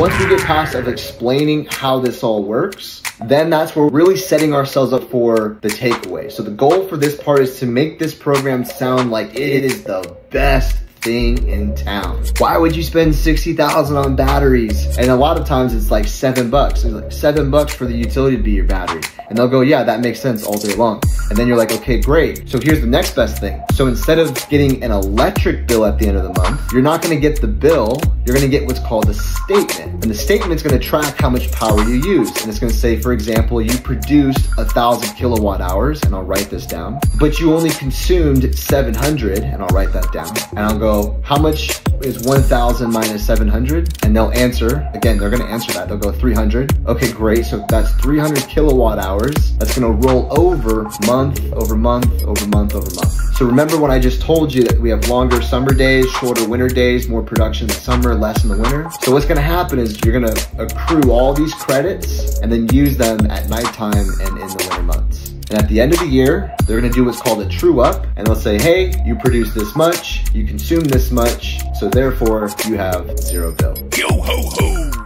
Once we get past of explaining how this all works, then that's where we're really setting ourselves up for the takeaway. So the goal for this part is to make this program sound like it is the best thing in town. Why would you spend $60,000 on batteries? And a lot of times it's like $7. It's like $7 for the utility to be your battery. And they'll go, yeah, that makes sense all day long. And then you're like, okay, great. So here's the next best thing. So instead of getting an electric bill at the end of the month, you're not gonna get the bill, you're gonna get what's called a statement. And the statement's gonna track how much power you used. And it's gonna say, for example, you produced 1,000 kilowatt hours, and I'll write this down, but you only consumed 700, and I'll write that down. And I'll go, how much is 1,000 minus 700? And they'll answer, again, they're gonna answer that. They'll go 300. Okay, great, so that's 300 kilowatt hours. That's gonna roll over month, over month, over month, over month. So remember when I just told you that we have longer summer days, shorter winter days, more production in the summer, less in the winter. So what's gonna happen is you're gonna accrue all these credits and then use them at nighttime and in the winter months. And at the end of the year, they're gonna do what's called a true up, and they'll say, hey, you produced this much, you consumed this much, so therefore you have zero bill. Yo ho ho!